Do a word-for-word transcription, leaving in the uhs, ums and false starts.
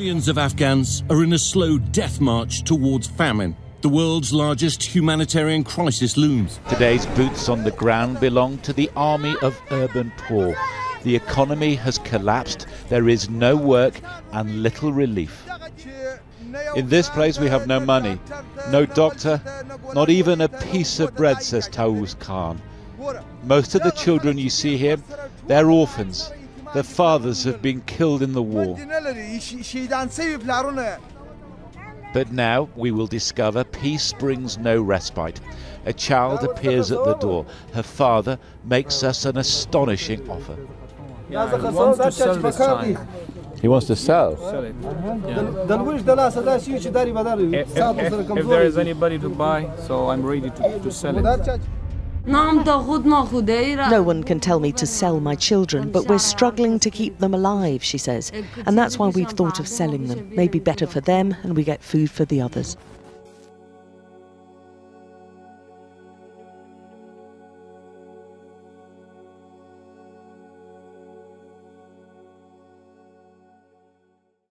Millions of Afghans are in a slow death march towards famine. The world's largest humanitarian crisis looms. Today's boots on the ground belong to the army of urban poor. The economy has collapsed, there is no work and little relief. In this place we have no money, no doctor, not even a piece of bread, says Taus Khan. Most of the children you see here, they're orphans. Their fathers have been killed in the war. But now we will discover peace brings no respite. A child appears at the door. Her father makes us an astonishing offer. Yeah, he wants to sell this time. He wants to sell? Sell it. Yeah. If, if, if there is anybody to buy, so I'm ready to, to sell it. No one can tell me to sell my children, but we're struggling to keep them alive, she says. And that's why we've thought of selling them. Maybe better for them, and we get food for the others.